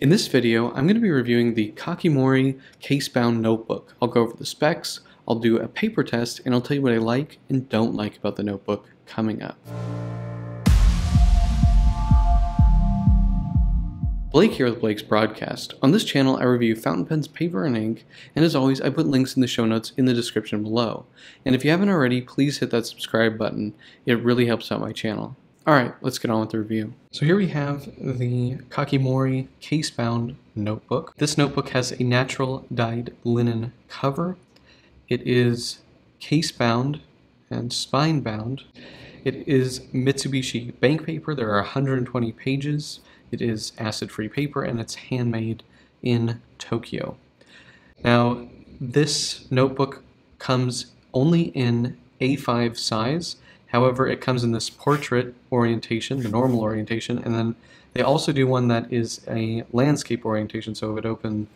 In this video, I'm going to be reviewing the Kakimori case-bound notebook. I'll go over the specs, I'll do a paper test, and I'll tell you what I like and don't like about the notebook coming up. Blake here with Blake's Broadcast. On this channel, I review fountain pens, paper, and ink, and as always, I put links in the show notes in the description below. And if you haven't already, please hit that subscribe button. It really helps out my channel. Alright, let's get on with the review. So here we have the Kakimori case-bound notebook. This notebook has a natural dyed linen cover. It is case-bound and spine-bound. It is Mitsubishi Bank Paper. There are 120 pages. It is acid-free paper and it's handmade in Tokyo. Now, this notebook comes only in A5 size. However, it comes in this portrait orientation, the normal orientation, and then they also do one that is a landscape orientation, so it would open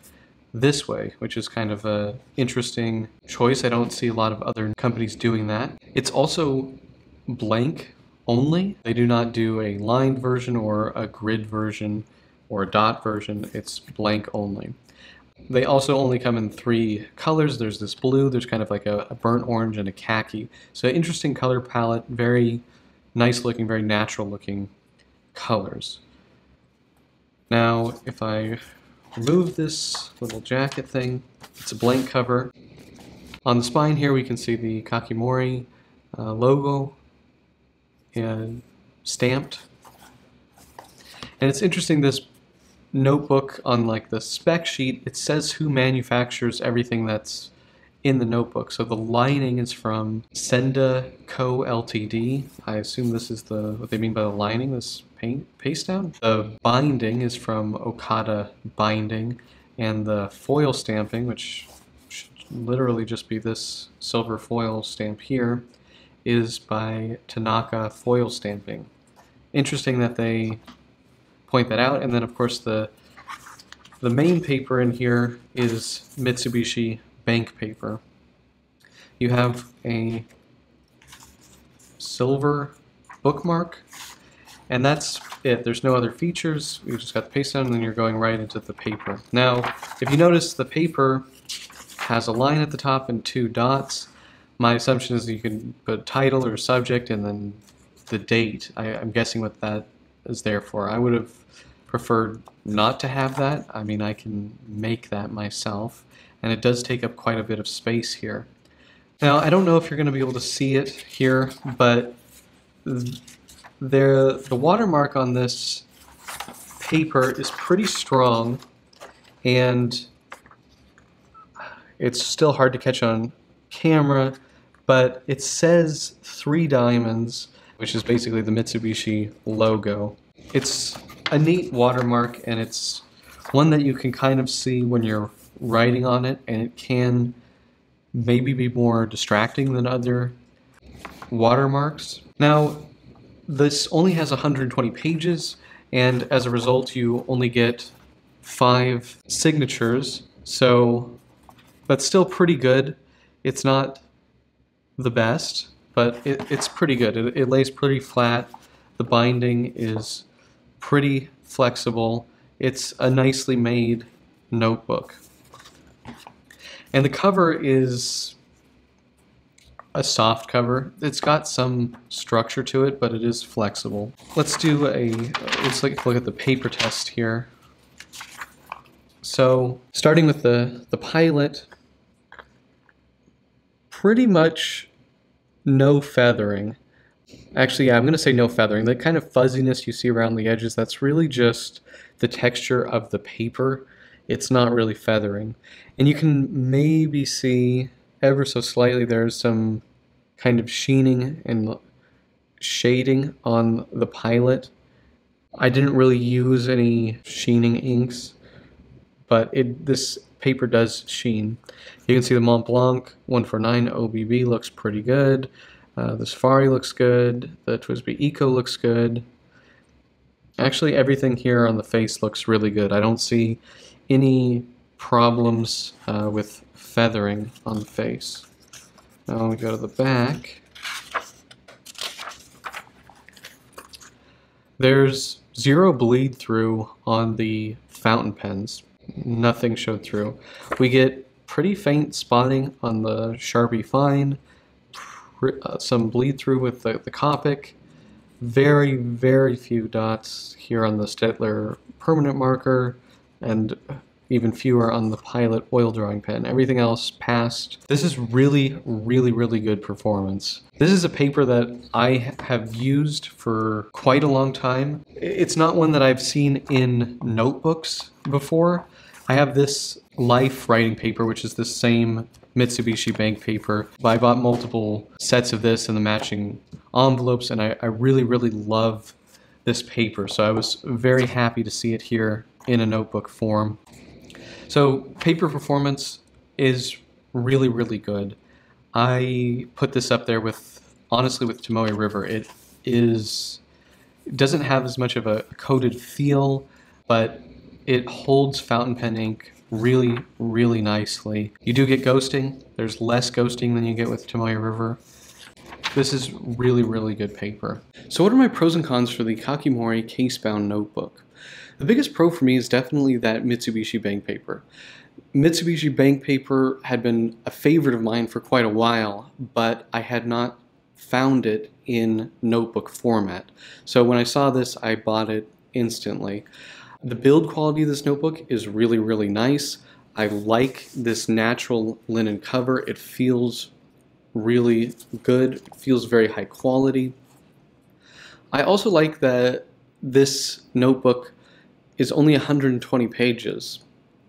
this way, which is kind of an interesting choice. I don't see a lot of other companies doing that. It's also blank only. They do not do a lined version or a grid version or a dot version. It's blank only. They also only come in three colors. There's this blue, there's kind of like a burnt orange, and a khaki. So interesting color palette, very nice looking, very natural looking colors. Now, if I remove this little jacket thing, it's a blank cover. On the spine here, we can see the Kakimori logo and stamped. And it's interesting, this notebook, on like the spec sheet, it says who manufactures everything that's in the notebook. So the lining is from Senda Co Ltd. I assume this is what they mean by the lining, this paste down. The binding is from Okada Binding, and the foil stamping, which should literally just be this silver foil stamp here, is by Tanaka Foil Stamping. Interesting that they point that out. And then of course the main paper in here is Mitsubishi Bank Paper. You have a silver bookmark, and that's it. There's no other features. You've just got the paste down, and then you're going right into the paper. Now, if you notice, the paper has a line at the top and two dots. My assumption is that you can put title or subject and then the date. I'm guessing what that is there for. I would have preferred not to have that. I mean, I can make that myself, and it does take up quite a bit of space here. Now, I don't know if you're going to be able to see it here, but the watermark on this paper is pretty strong, and it's still hard to catch on camera, but it says 3 diamonds, which is basically the Mitsubishi logo. It's a neat watermark, and it's one that you can kind of see when you're writing on it, and it can maybe be more distracting than other watermarks. Now, this only has 120 pages, and as a result, you only get 5 signatures, so that's still pretty good. It's not the best, but it's pretty good. It lays pretty flat. The binding is pretty flexible. It's a nicely made notebook. And the cover is a soft cover. It's got some structure to it, but it is flexible. Let's do let's look at the paper test here. So starting with the Pilot, pretty much no feathering. Actually, yeah, I'm going to say no feathering. The kind of fuzziness you see around the edges, that's really just the texture of the paper. It's not really feathering. And you can maybe see ever so slightly there's some kind of sheening and shading on the Pilot. I didn't really use any sheening inks, but this paper does sheen. You can see the Mont Blanc 149 OBB looks pretty good. The Safari looks good. The Twisby Eco looks good. Actually, everything here on the face looks really good. I don't see any problems with feathering on the face. Now we go to the back. There's 0 bleed through on the fountain pens. Nothing showed through. We get pretty faint spotting on the Sharpie Fine, some bleed through with the Copic, very, very few dots here on the Staedtler permanent marker, and even fewer on the Pilot oil drawing pen. Everything else passed. This is really, really, really good performance. This is a paper that I have used for quite a long time. It's not one that I've seen in notebooks before. I have this Life writing paper, which is the same Mitsubishi Bank paper. I bought multiple sets of this and the matching envelopes, and I really, really love this paper. So I was very happy to see it here in a notebook form. So paper performance is really, really good. I put this up there with, honestly, with Tomoe River. It doesn't have as much of a coated feel, but it holds fountain pen ink really, really nicely. You do get ghosting. There's less ghosting than you get with Tomoe River. This is really, really good paper. So what are my pros and cons for the Kakimori case-bound notebook? The biggest pro for me is definitely that Mitsubishi Bank paper. Mitsubishi Bank paper had been a favorite of mine for quite a while, but I had not found it in notebook format. So when I saw this, I bought it instantly. The build quality of this notebook is really, really nice. I like this natural linen cover. It feels really good. It feels very high quality. I also like that this notebook is only 120 pages.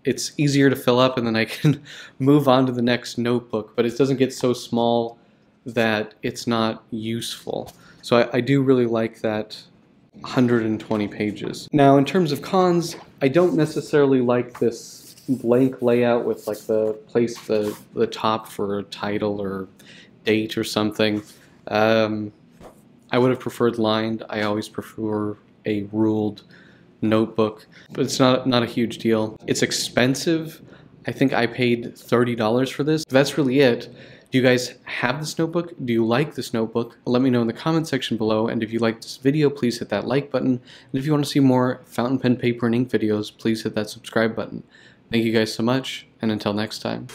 It's easier to fill up, and then I can move on to the next notebook, but it doesn't get so small that it's not useful. So I do really like that 120 pages. Now, in terms of cons, I don't necessarily like this blank layout with like the place the top for a title or date or something. I would have preferred lined. I always prefer a ruled notebook, but it's not a huge deal. It's expensive. I think I paid $30 for this. That's really it. Do you guys have this notebook? Do you like this notebook? Let me know in the comment section below, and if you like this video, please hit that like button, and if you want to see more fountain pen paper and ink videos, please hit that subscribe button. Thank you guys so much, and until next time.